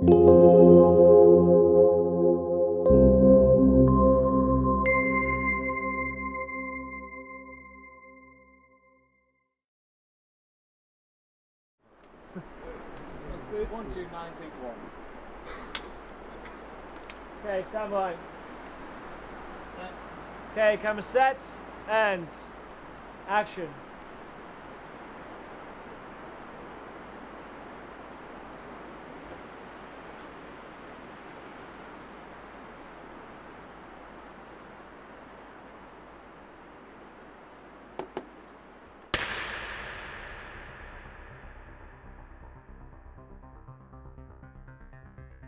1, 2, 9, 1. Okay, stand by. Okay, camera set and action.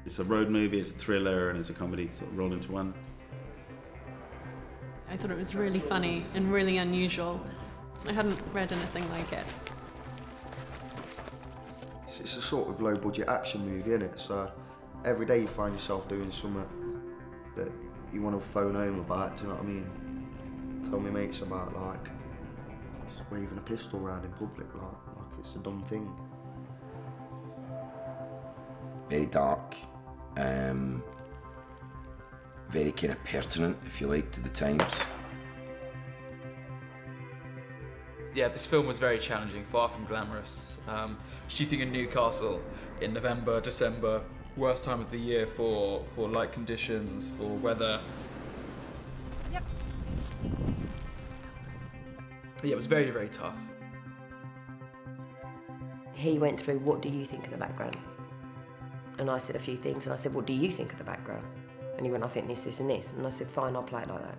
It's a road movie, it's a thriller, and it's a comedy, sort of rolled into one. I thought it was really funny and really unusual. I hadn't read anything like it. It's a sort of low-budget action movie, isn't it? So every day you find yourself doing something that you want to phone home about, do you know what I mean? Tell me mates about, like, just waving a pistol around in public, like it's a dumb thing. Very dark. Very kind of pertinent, if you like, to the times. Yeah, this film was very challenging, far from glamorous. Shooting in Newcastle in November, December, worst time of the year for light conditions, for weather. Yep. Yeah, it was very, very tough. He went through, what do you think of the background? And I said a few things, and I said, what do you think of the background? And he went, I think this, this, and this. And I said, fine, I'll play it like that.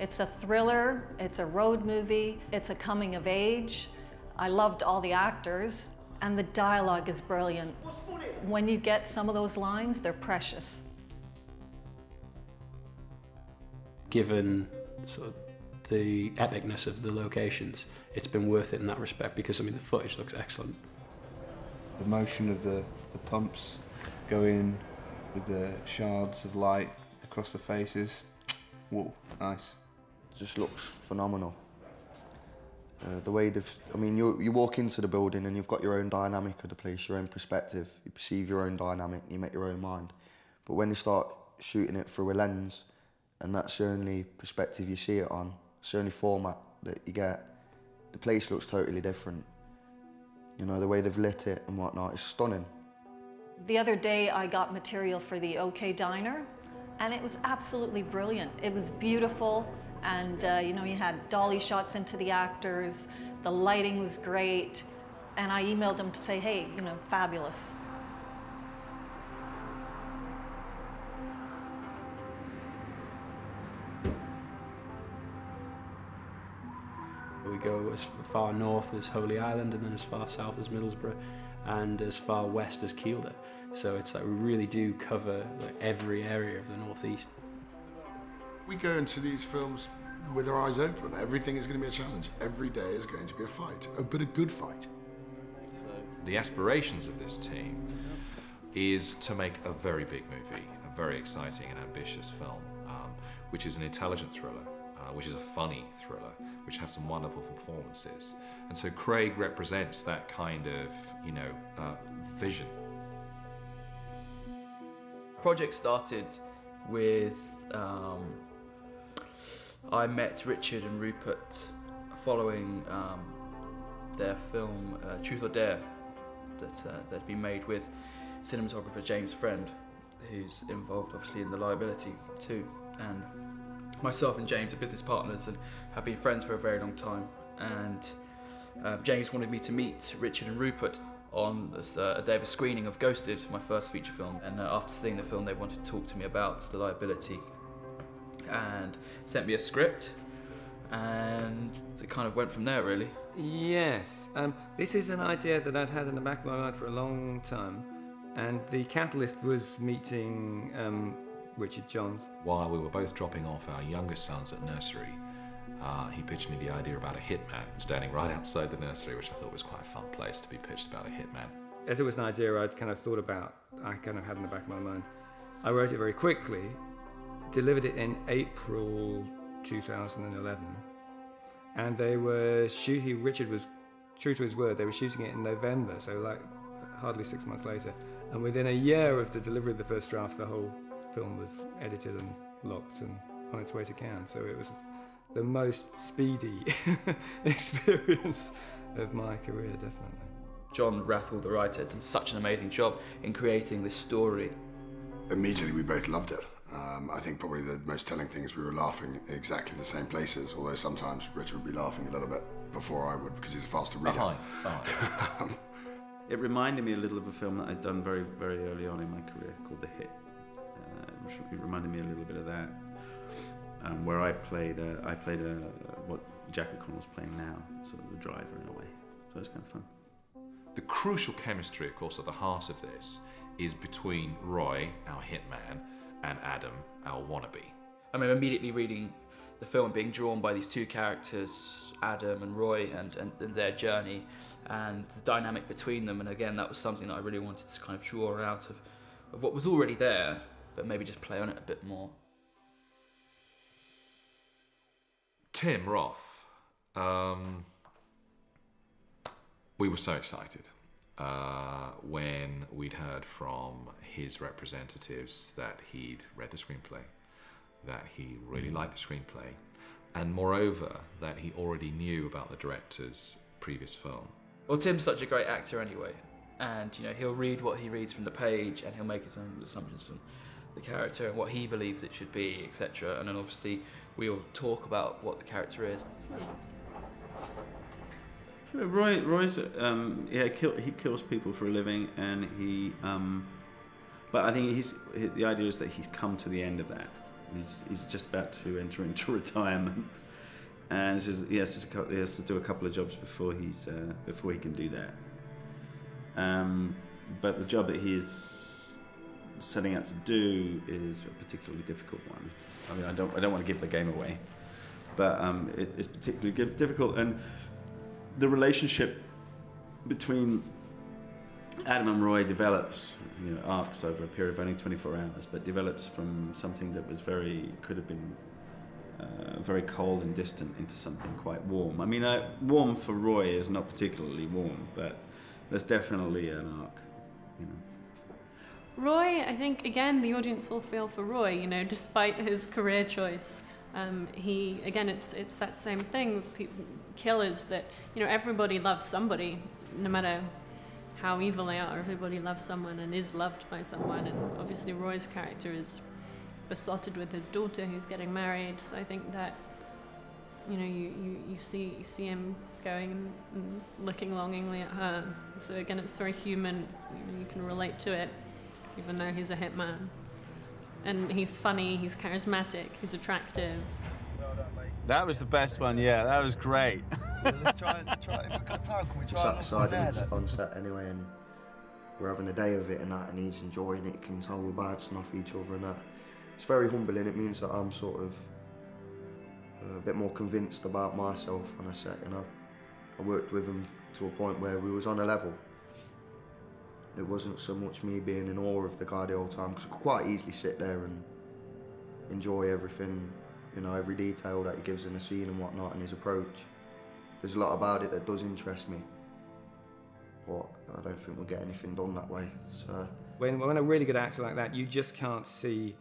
It's a thriller, it's a road movie, it's a coming of age. I loved all the actors, and the dialogue is brilliant. When you get some of those lines, they're precious. Given sort of the epicness of the locations, it's been worth it in that respect, because I mean, the footage looks excellent. The motion of the pumps going with the shards of light across the faces. Whoa, nice. It just looks phenomenal. The way they've... I mean, you walk into the building and you've got your own dynamic of the place, your own perspective. You perceive your own dynamic, you make your own mind. But when they start shooting it through a lens, and that's the only perspective you see it on, it's the only format that you get, the place looks totally different. You know, the way they've lit it and whatnot is stunning. The other day I got material for the OK Diner, and it was absolutely brilliant. It was beautiful, and you know, you had dolly shots into the actors, the lighting was great, and I emailed them to say, hey, you know, fabulous. We go as far north as Holy Island, and then as far south as Middlesbrough, and as far west as Kielder. So it's like we really do cover like every area of the northeast. We go into these films with our eyes open. Everything is going to be a challenge. Every day is going to be a fight, but a good fight. The aspirations of this team is to make a very big movie, a very exciting and ambitious film, which is an intelligent thriller. Which is a funny thriller, which has some wonderful performances. And so Craig represents that kind of, you know, vision. The project started with, I met Richard and Rupert following their film Truth or Dare that they'd been made with cinematographer James Friend, who's involved obviously in The Liability too. And myself and James are business partners and have been friends for a very long time. And James wanted me to meet Richard and Rupert on a day of a screening of Ghosted, my first feature film. And after seeing the film, they wanted to talk to me about The Liability and sent me a script. And it kind of went from there, really. Yes, this is an idea that I'd had in the back of my mind for a long time. And the catalyst was meeting Richard Johns. While we were both dropping off our youngest sons at nursery, he pitched me the idea about a hitman standing right outside the nursery, which I thought was quite a fun place to be pitched about a hitman. As it was an idea I'd kind of thought about, I kind of had in the back of my mind, I wrote it very quickly, delivered it in April 2011, and Richard was true to his word, they were shooting it in November, so like hardly 6 months later, and within a year of the delivery of the first draft, the whole film was edited and locked and on its way to Cannes. So it was the most speedy experience of my career, definitely. John Rathwell, the writer, did such an amazing job in creating this story. Immediately we both loved it. I think probably the most telling thing is we were laughing in exactly the same places, although sometimes Richard would be laughing a little bit before I would because he's a faster reader. Oh, hi. It reminded me a little of a film that I'd done very, very early on in my career called The Hit. It reminded me a little bit of that, where I played what Jack O'Connell's playing now, sort of the driver in a way. So it was kind of fun. The crucial chemistry, of course, at the heart of this is between Roy, our hitman, and Adam, our wannabe. I remember immediately reading the film, being drawn by these two characters, Adam and Roy, and their journey, and the dynamic between them. And again, that was something that I really wanted to kind of draw out of what was already there, but maybe just play on it a bit more. Tim Roth. We were so excited when we'd heard from his representatives that he'd read the screenplay, that he really liked the screenplay, and moreover, that he already knew about the director's previous film. Well, Tim's such a great actor anyway, and you know, he'll read what he reads from the page and he'll make his own assumptions from the character and what he believes it should be, etc. And then obviously we'll talk about what the character is. Roy's he kills people for a living, and he but I think the idea is that he's come to the end of that. He's just about to enter into retirement, and he has to do a couple of jobs before he can do that. But the job that he is setting out to do is a particularly difficult one. I mean, I don't want to give the game away, but it's particularly difficult. And the relationship between Adam and Roy develops, you know, arcs over a period of only 24 hours, but develops from something that was could have been very cold and distant into something quite warm. I mean, warm for Roy is not particularly warm, but there's definitely an arc, you know. Roy, I think, again, the audience will feel for Roy, you know, despite his career choice. He, again, it's that same thing with people, killers, that, you know, everybody loves somebody, no matter how evil they are. Everybody loves someone and is loved by someone, and obviously Roy's character is besotted with his daughter who's getting married, so I think that, you know, you see him going and looking longingly at her. So again, it's very human, you can relate to it, even though he's a hitman. And he's funny, he's charismatic, he's attractive. That was the best one, yeah, that was great. Well, let's try. If we've got time, can we try on set anyway, and we're having a day of it and that, and he's enjoying it, you can tell we're bouncing off each other and that. It's very humbling, it means that I'm sort of a bit more convinced about myself on a set, you know. I worked with him to a point where we was on a level. It wasn't so much me being in awe of the guy the whole time, because I could quite easily sit there and enjoy everything, you know, every detail that he gives in the scene and whatnot, and his approach. There's a lot about it that does interest me, but I don't think we'll get anything done that way, so. When a really good actor like that, you just can't see,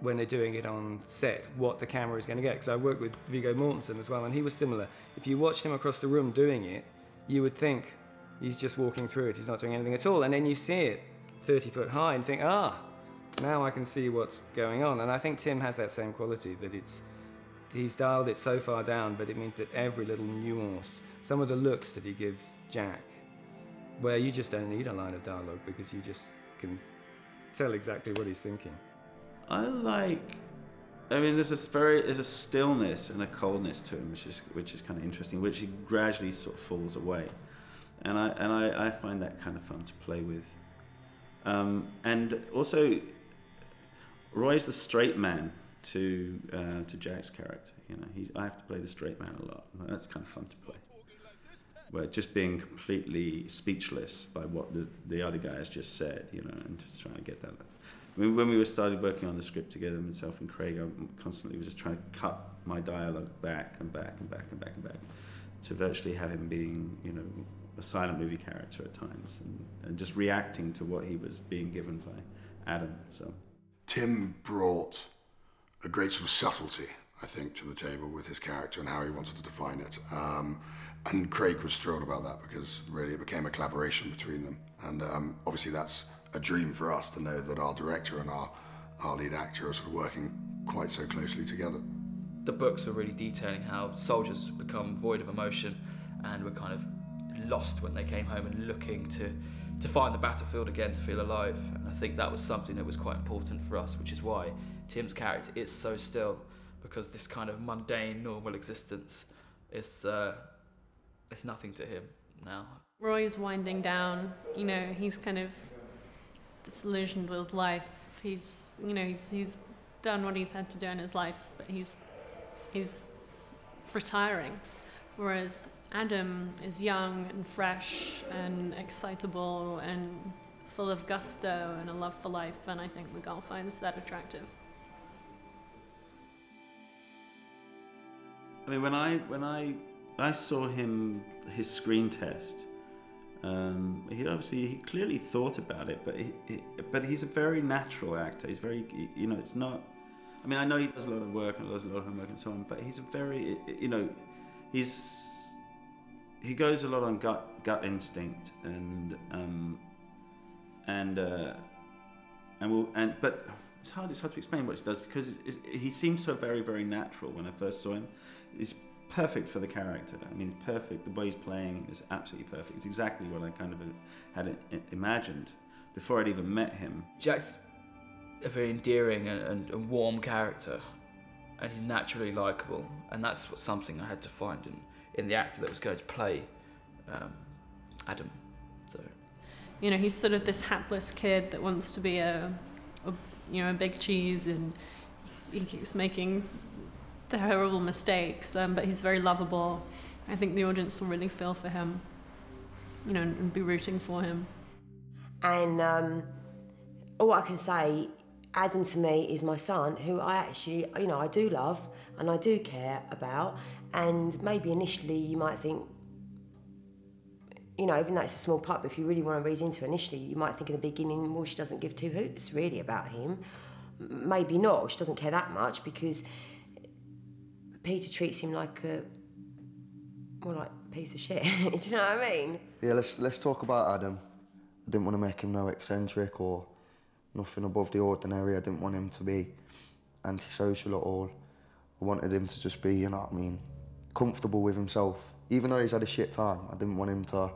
when they're doing it on set, what the camera is going to get. Because I worked with Viggo Mortensen as well, and he was similar. If you watched him across the room doing it, you would think, he's just walking through it, he's not doing anything at all. And then you see it 30 foot high and think, ah, now I can see what's going on. And I think Tim has that same quality, that he's dialed it so far down, but it means that every little nuance, some of the looks that he gives Jack, where you just don't need a line of dialogue because you just can tell exactly what he's thinking. I mean, there's a stillness and a coldness to him, which is kind of interesting, which he gradually sort of falls away. And I find that kind of fun to play with. And also, Roy's the straight man to Jack's character. You know, I have to play the straight man a lot. That's kind of fun to play. Where just being completely speechless by what the other guy has just said, you know, and just trying to get that. I mean, when we started working on the script together, myself and Craig, I constantly was just trying to cut my dialogue back and back and back and back and back, to virtually have him being, you know, a silent movie character at times, and just reacting to what he was being given by Adam. So Tim brought a great sort of subtlety, I think, to the table with his character and how he wanted to define it. And Craig was thrilled about that, because really it became a collaboration between them. And obviously that's a dream for us, to know that our director and our lead actor are sort of working quite so closely together. The books are really detailing how soldiers become void of emotion and were kind of lost when they came home and looking to find the battlefield again, to feel alive. And I think that was something that was quite important for us, which is why Tim's character is so still, because this kind of mundane, normal existence is it's nothing to him now. Roy's winding down, you know, he's kind of disillusioned with life. He's, you know, he's done what he's had to do in his life, but he's retiring. Whereas Adam is young and fresh and excitable and full of gusto and a love for life, and I think Miguel finds that attractive. I mean, when I saw him, his screen test, he clearly thought about it, but he's a very natural actor. He's very, you know, it's not, I mean, I know he does a lot of work and does a lot of homework and so on, but he's a very, you know, he goes a lot on gut instinct but it's hard to explain what he does, because he seems so very, very natural when I first saw him. He's perfect for the character. I mean, he's perfect. The way he's playing is absolutely perfect. It's exactly what I kind of had imagined before I'd even met him. Jack's a very endearing and warm character, and he's naturally likeable, and that's something I had to find in the actor that was going to play Adam. So, you know, he's sort of this hapless kid that wants to be a big cheese, and he keeps making terrible mistakes, but he's very lovable. I think the audience will really feel for him, you know, and be rooting for him. And all I can say, Adam to me is my son, who I actually, you know, I do love and I do care about. And maybe initially you might think, you know, even though it's a small part, but if you really want to read into it initially, you might think in the beginning, well, she doesn't give two hoots really about him. Maybe not, she doesn't care that much, because Peter treats him like a piece of shit. Do you know what I mean? Yeah, let's talk about Adam. I didn't want to make him no eccentric or nothing above the ordinary. I didn't want him to be antisocial at all. I wanted him to just be, you know what I mean, comfortable with himself. Even though he's had a shit time, I didn't want him to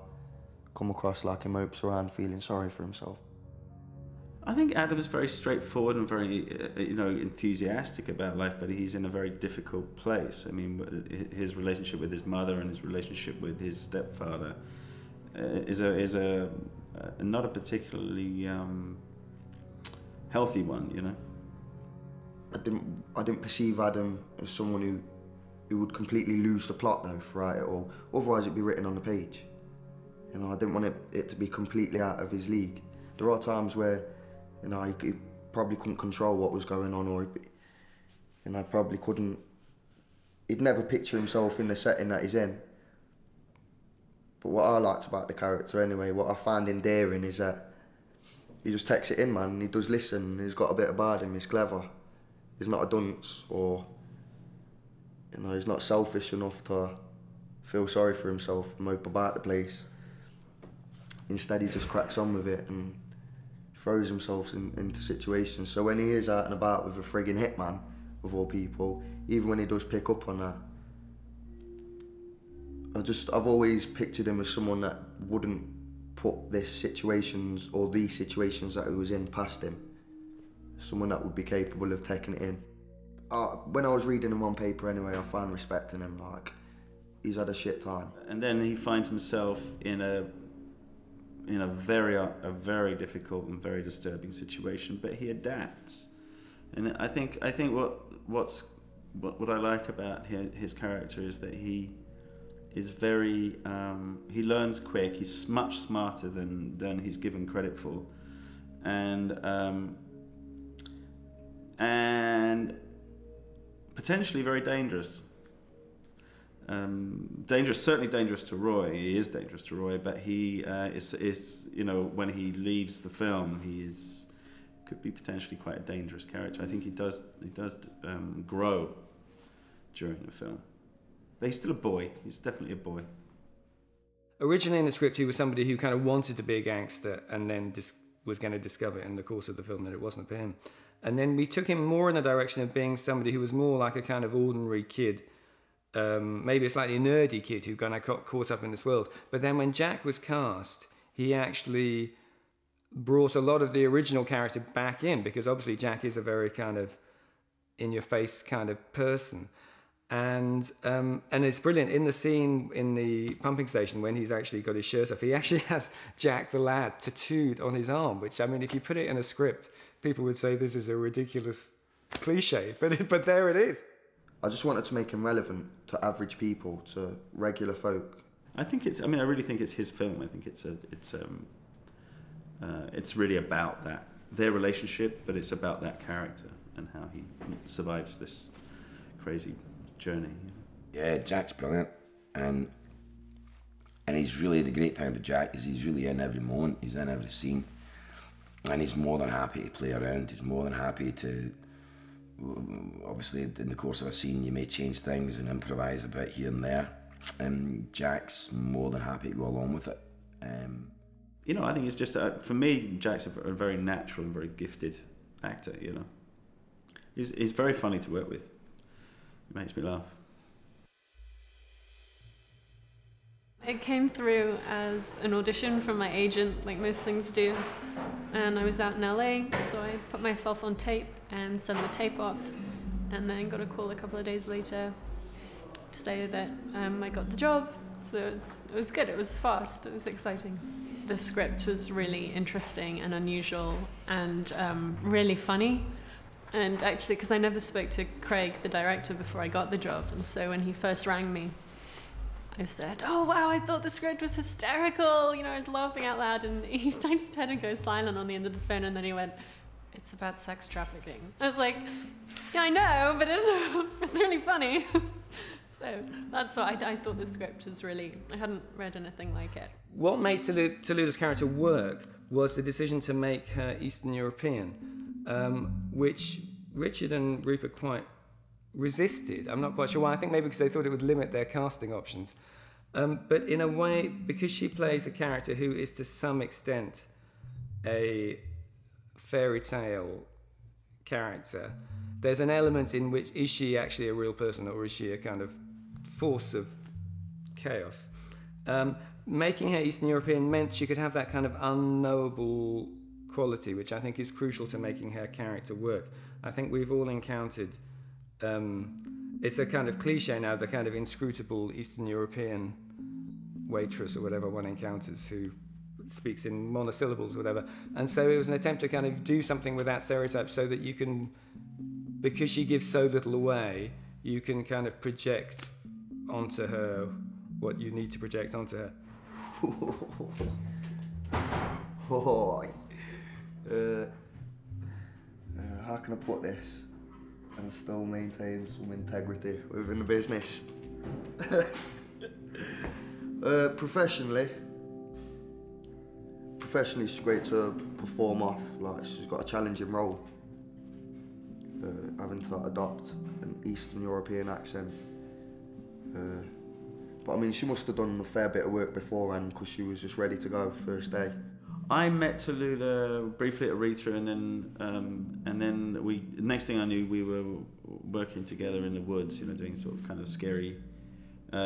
come across like he mopes around feeling sorry for himself. I think Adam's very straightforward and very, you know, enthusiastic about life, but he's in a very difficult place. I mean, his relationship with his mother and his relationship with his stepfather is not a particularly healthy one, you know. I didn't perceive Adam as someone who would completely lose the plot though throughout it all. Otherwise, it'd be written on the page. You know, I didn't want it to be completely out of his league. There are times where, you know, he probably couldn't control what was going on, or you know, probably couldn't. He'd never picture himself in the setting that he's in. But what I liked about the character, anyway, what I find endearing is that he just takes it in, man. He does listen. He's got a bit about him. He's clever. He's not a dunce, or you know, he's not selfish enough to feel sorry for himself and mope about the place. Instead, he just cracks on with it and throws himself into situations. So when he is out and about with a frigging hitman, of all people, even when he does pick up on that, I've always pictured him as someone that wouldn't put these situations that he was in past him. Someone that would be capable of taking it in. When I was reading him on paper anyway, I found respect in him, like, he's had a shit time. And then he finds himself in a very difficult and very disturbing situation, but he adapts. And I think what I like about his character is that he is very he learns quick. He's much smarter than he's given credit for, and potentially very dangerous. dangerous, certainly dangerous to Roy. He is dangerous to Roy, but he is, you know, when he leaves the film, he is could be potentially quite a dangerous character. I think he does grow during the film, but he's still a boy. He's definitely a boy. Originally in the script, he was somebody who kind of wanted to be a gangster, and then was going to discover in the course of the film that it wasn't for him. And then we took him more in the direction of being somebody who was more like a kind of ordinary kid, maybe a slightly nerdy kid who kind of got caught up in this world. But then when Jack was cast, he actually brought a lot of the original character back in, because obviously Jack is a very kind of in-your-face kind of person. And it's brilliant. In the scene in the pumping station when he's actually got his shirt off, he actually has Jack the Lad tattooed on his arm, which, I mean, if you put it in a script, people would say this is a ridiculous cliche, but there it is. I just wanted to make him relevant to average people, to regular folk. I think it's, I mean, I really think it's his film. I think it's really about that, their relationship, but it's about that character and how he survives this crazy journey. Yeah, Jack's brilliant, and he's really, the great thing with Jack is he's really in every moment, he's in every scene, and he's more than happy to play around. He's more than happy to, obviously in the course of a scene you may change things and improvise a bit here and there, and Jack's more than happy to go along with it. You know, I think it's just, for me, Jack's a very natural and very gifted actor, you know. He's very funny to work with. It makes me laugh. It came through as an audition from my agent, like most things do. And I was out in LA, so I put myself on tape and sent the tape off, and then got a call a couple of days later to say that I got the job. So it was good, it was fast, it was exciting. The script was really interesting and unusual and really funny. And actually, because I never spoke to Craig, the director, before I got the job, and so when he first rang me, I said, "Oh wow, I thought the script was hysterical." You know, I was laughing out loud, and I just had him go silent on the end of the phone, and then he went, "It's about sex trafficking." I was like, "Yeah, I know, but it's really funny." So that's what I thought the script was really. I hadn't read anything like it. What made Talulah's character work was the decision to make her Eastern European. Which Richard and Rupert quite resisted. I'm not quite sure why. I think maybe because they thought it would limit their casting options. But in a way, because she plays a character who is to some extent a fairy tale character, there's an element in which, is she actually a real person or is she a kind of force of chaos? Making her Eastern European meant she could have that kind of unknowable quality, which I think is crucial to making her character work. I think we've all encountered, it's a kind of cliche now, the kind of inscrutable Eastern European waitress or whatever one encounters who speaks in monosyllables or whatever. And so it was an attempt to kind of do something with that stereotype so that you can, because she gives so little away, you can kind of project onto her what you need to project onto her. Oh. How can I put this and still maintain some integrity within the business? Professionally she's great to perform off, like she's got a challenging role. Having to adopt an Eastern European accent. But I mean, she must have done a fair bit of work beforehand because she was just ready to go first day. I met Talulah briefly at a read-through, and then we. Next thing I knew, we were working together in the woods, you know, doing sort of kind of scary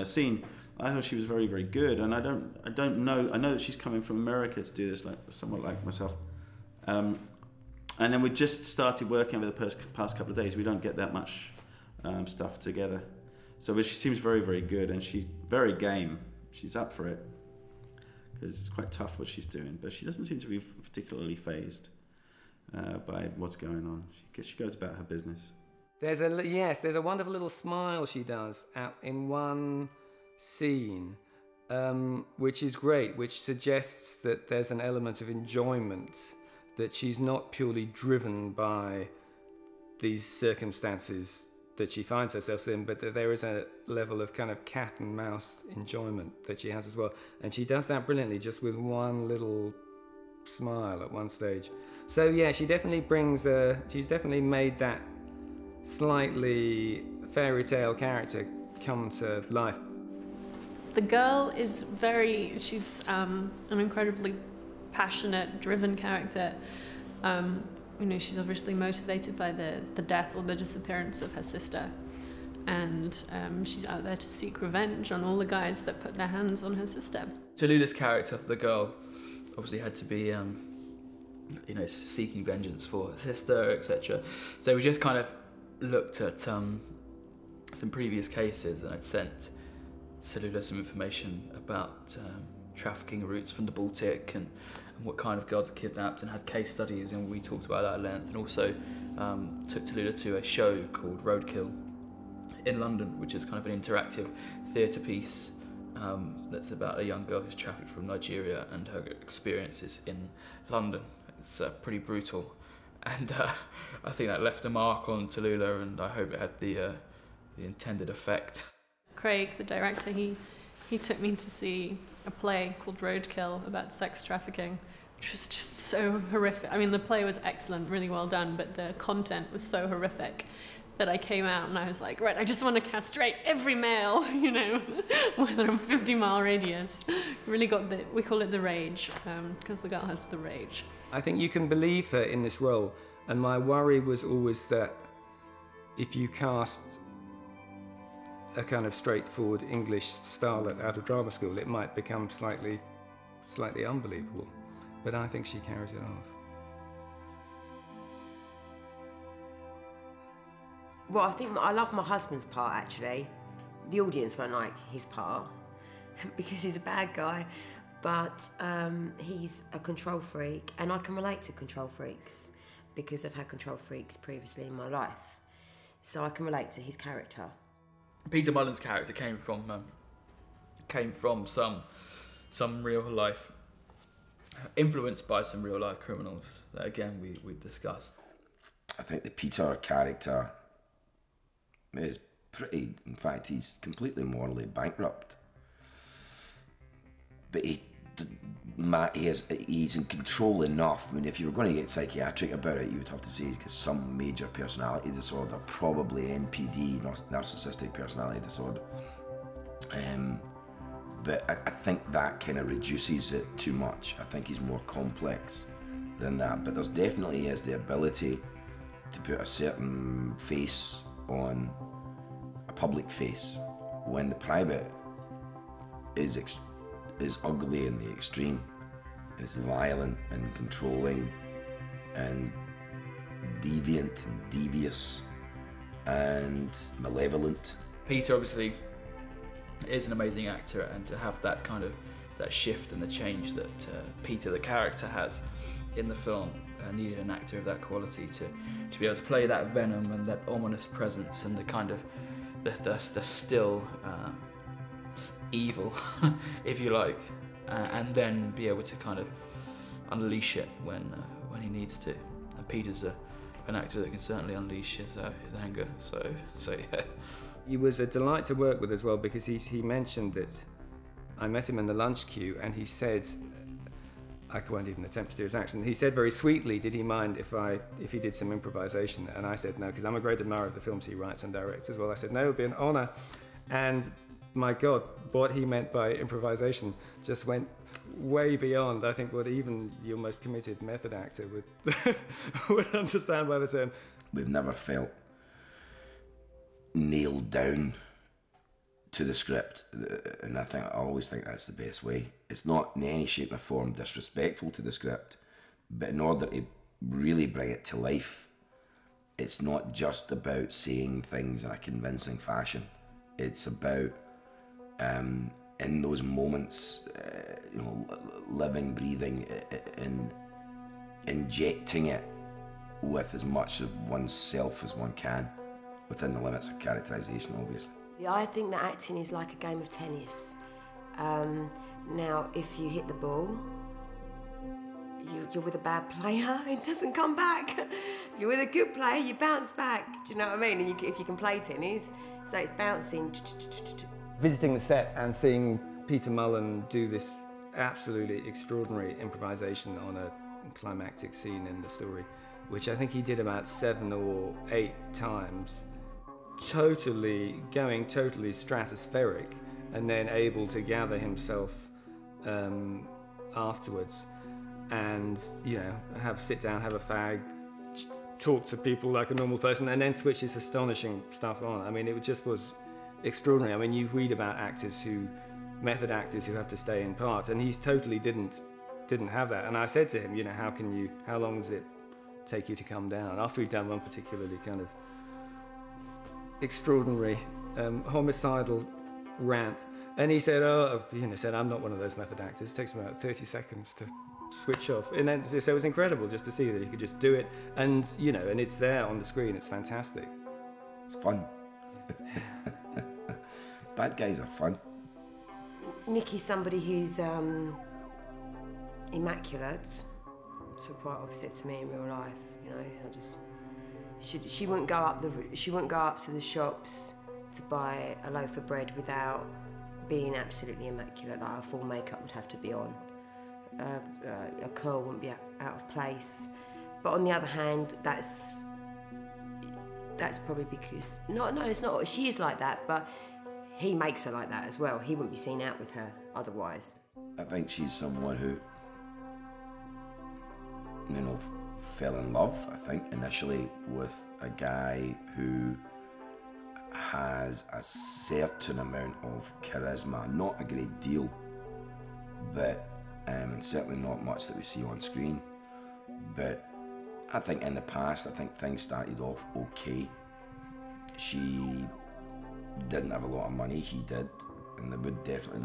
scene. I thought she was very, very good, and I don't know. I know that she's coming from America to do this, like somewhat like myself. And then we just started working over the past couple of days. We don't get that much stuff together, so but she seems very, very good, and she's very game. She's up for it. Because it's quite tough what she's doing, but she doesn't seem to be particularly phased by what's going on. She goes about her business. There's a wonderful little smile she does out in one scene, which is great, which suggests that there's an element of enjoyment, that she's not purely driven by these circumstances that she finds herself in, but that there is a level of kind of cat and mouse enjoyment that she has as well. And she does that brilliantly, just with one little smile at one stage. So yeah, she definitely brings a, she's definitely made that slightly fairy tale character come to life. The girl is very, she's an incredibly passionate, driven character. You know, she's obviously motivated by the death or the disappearance of her sister. And she's out there to seek revenge on all the guys that put their hands on her sister. Talulah's character for the girl obviously had to be, you know, seeking vengeance for her sister, etc. So we just kind of looked at some previous cases, and I'd sent Talulah some information about trafficking routes from the Baltic and what kind of girls are kidnapped, and had case studies, and we talked about that at length, and also took Talulah to a show called Roadkill in London, which is kind of an interactive theatre piece that's about a young girl who's trafficked from Nigeria and her experiences in London. It's pretty brutal, and I think that left a mark on Talulah, and I hope it had the intended effect. Craig, the director, he took me to see a play called Roadkill about sex trafficking, which was just so horrific. I mean, the play was excellent, really well done, but the content was so horrific that I came out and I was like, right, I just want to castrate every male, you know, within a 50-mile radius. Really got the, we call it the rage, because the girl has the rage. I think you can believe her in this role, and my worry was always that if you cast a kind of straightforward English starlet out of drama school, it might become slightly unbelievable. But I think she carries it off. Well, I think I love my husband's part, actually. The audience won't like his part because he's a bad guy, but he's a control freak, and I can relate to control freaks because I've had control freaks previously in my life. So I can relate to his character. Peter Mullan's character came from some real life, influenced by some real life criminals that again we discussed. I think the Peter character is pretty, in fact he's completely morally bankrupt. But he's in control enough. I mean, if you were going to get psychiatric about it, you would have to say he's got some major personality disorder, probably NPD, narcissistic personality disorder. But I think that kind of reduces it too much. I think he's more complex than that. But there's definitely is the ability to put a certain face on a public face when the private is ugly in the extreme. It's violent and controlling and deviant and devious and malevolent. Peter obviously is an amazing actor, and to have that kind of that shift and the change that Peter the character has in the film, needed an actor of that quality to be able to play that venom and that ominous presence and the kind of the still evil, if you like, and then be able to kind of unleash it when he needs to. And Peter's an actor that can certainly unleash his anger, so yeah. He was a delight to work with as well, because he mentioned that I met him in the lunch queue, and he said, I won't even attempt to do his accent, he said very sweetly, did he mind if he did some improvisation? And I said no, because I'm a great admirer of the films he writes and directs as well. I said no, it would be an honour. And my God, what he meant by improvisation just went way beyond, I think, what even your most committed method actor would understand by the term. We've never felt nailed down to the script, and I always think that's the best way. It's not in any shape or form disrespectful to the script, but in order to really bring it to life, it's not just about saying things in a convincing fashion. It's about in those moments, you know, living, breathing, and injecting it with as much of oneself as one can, within the limits of characterisation, obviously. Yeah, I think that acting is like a game of tennis. Now, if you hit the ball, you're with a bad player, it doesn't come back. If you're with a good player, you bounce back. Do you know what I mean? And you, if you can play tennis, so it's bouncing. Visiting the set and seeing Peter Mullan do this absolutely extraordinary improvisation on a climactic scene in the story, which I think he did about 7 or 8 times, going totally stratospheric, and then able to gather himself afterwards and, you know, sit down, have a fag, talk to people like a normal person, and then switch this astonishing stuff on. I mean, it just was extraordinary. I mean, you read about actors who, method actors who have to stay in part, and he's totally didn't have that. And I said to him, you know, how long does it take you to come down? After he'd done one particularly kind of extraordinary homicidal rant, and he said, oh, you know, I'm not one of those method actors. It takes about 30 seconds to switch off. And then, so it was incredible just to see that he could just do it. And, you know, and it's there on the screen. It's fantastic. It's fun. Bad guys are fun. Nikki's somebody who's immaculate, so quite opposite to me in real life. You know, she wouldn't go up to the shops to buy a loaf of bread without being absolutely immaculate. Like, her full makeup would have to be on. A curl wouldn't be out of place. But on the other hand, that's probably because it's not. She is like that, but he makes her like that as well. He wouldn't be seen out with her otherwise. I think she's someone who, you know, fell in love, I think, initially with a guy who has a certain amount of charisma. Not a great deal, but, and certainly not much that we see on screen. But I think in the past, I think things started off okay. She didn't have a lot of money, he did. And there would definitely,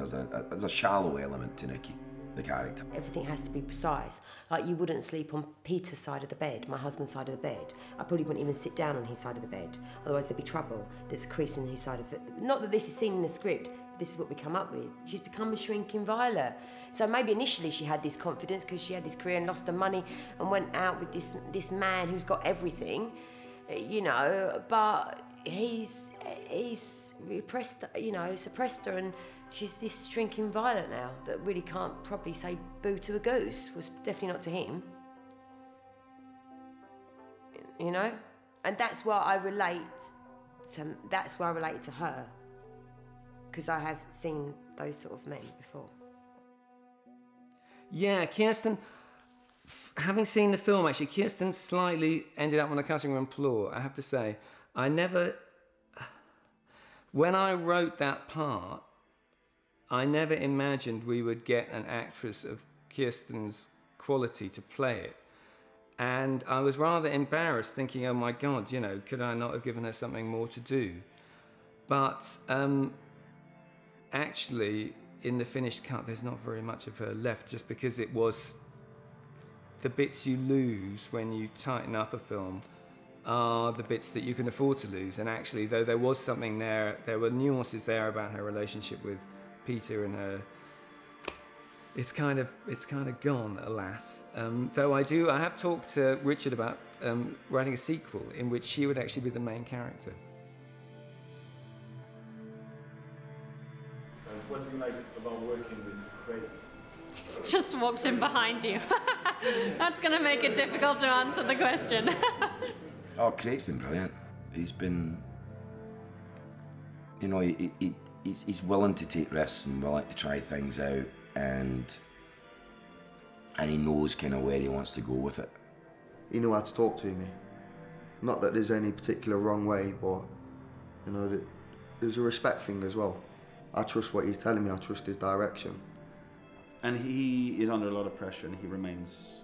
there's a shallow element to Nikki, the character. Everything has to be precise. Like, you wouldn't sleep on Peter's side of the bed, my husband's side of the bed. I probably wouldn't even sit down on his side of the bed. Otherwise there'd be trouble. There's a crease in his side of it. Not that this is seen in the script, but this is what we come up with. She's become a shrinking violet. So maybe initially she had this confidence because she had this career and lost her money and went out with this man who's got everything, you know, but he's repressed, you know, suppressed her, and she's this shrinking violet now that really can't probably say boo to a goose. Was definitely not to him, you know. And that's why I relate to. That's why I relate to her, because I have seen those sort of men before. Yeah, Kirsten. Having seen the film, actually, Kirsten slightly ended up on the cutting room floor, I have to say. When I wrote that part, I never imagined we would get an actress of Kirsten's quality to play it. And I was rather embarrassed, thinking, oh my God, you know, could I not have given her something more to do? But actually, in the finished cut, there's not very much of her left, just because it was the bits you lose when you tighten up a film are the bits that you can afford to lose. And actually, though there was something there, there were nuances there about her relationship with Peter and her. It's kind of gone, alas. Though I have talked to Richard about writing a sequel in which she would actually be the main character. And what do you like about working with Craig? He's just walked in behind you. That's going to make it difficult to answer the question. Oh, Craig's been brilliant. He's been, you know, he's willing to take risks and willing to try things out, and he knows kind of where he wants to go with it. He knew how to talk to me. Not that there's any particular wrong way, but, you know, there's a respect thing as well. I trust what he's telling me, I trust his direction. And he is under a lot of pressure, and he remains,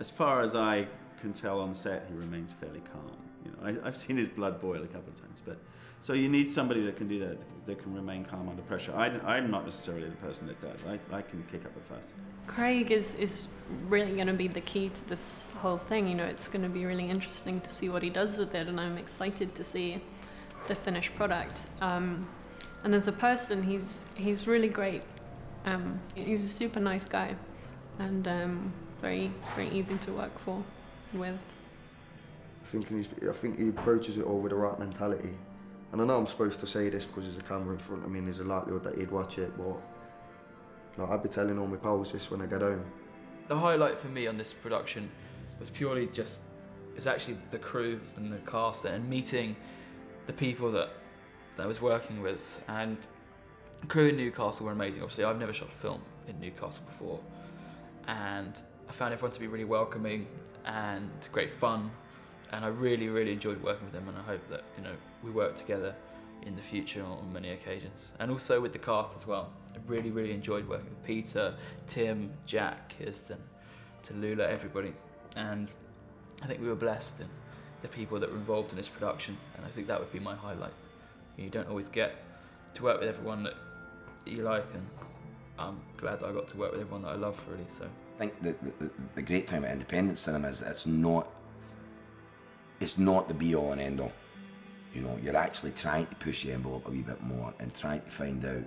as far as I can tell on set, he remains fairly calm. You know, I've seen his blood boil a couple of times, but so you need somebody that can do that, that can remain calm under pressure. I'm not necessarily the person that does. I can kick up a fuss. Craig is really going to be the key to this whole thing. You know, it's going to be really interesting to see what he does with it, and I'm excited to see the finished product. And as a person, he's really great. He's a super nice guy, and very easy to work for, with. I think he approaches it all with the right mentality. And I know I'm supposed to say this because there's a camera in front of me and there's a likelihood that he'd watch it, but like, I'd be telling all my pals this when I get home. The highlight for me on this production was purely just, it's actually the crew and the cast and meeting the people that I was working with. And the crew in Newcastle were amazing. Obviously, I've never shot film in Newcastle before. And I found everyone to be really welcoming and great fun. And I really, really enjoyed working with them, and I hope that, you know, we work together in the future on many occasions. And also with the cast as well. I really, really enjoyed working with Peter, Tim, Jack, Kirsten, Talulah, everybody. And I think we were blessed in the people that were involved in this production, and I think that would be my highlight. You don't always get to work with everyone that you like, and I'm glad that I got to work with everyone that I love, really, so. I think the great thing about independent cinema is that it's not the be-all and end-all. You know, you're actually trying to push the envelope a wee bit more and trying to find out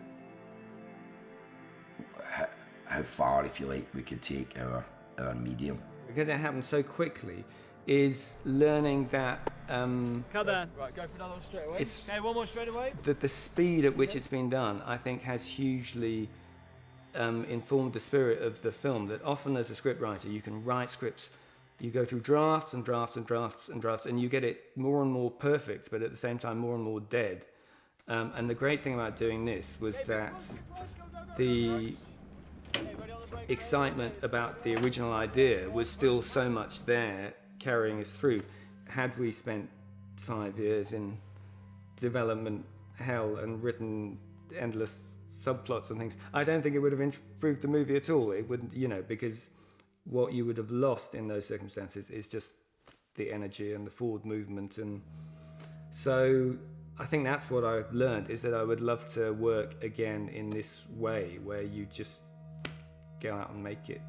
how far, if you like, we could take our medium. Because it happened so quickly, is learning that... Cut that. Right, go for another one straight away. Okay, one more straight away. The speed at which it's been done, I think, has hugely informed the spirit of the film, that often as a scriptwriter, you can write scripts. You go through drafts and drafts and drafts and drafts, and you get it more and more perfect, but at the same time more and more dead. And the great thing about doing this was that the excitement about the original idea was still so much there carrying us through. Had we spent 5 years in development hell and written endless subplots and things, I don't think it would have improved the movie at all. It wouldn't, you know, because what you would have lost in those circumstances is just the energy and the forward movement. And so I think that's what I've learned, is that I would love to work again in this way, where you just go out and make it.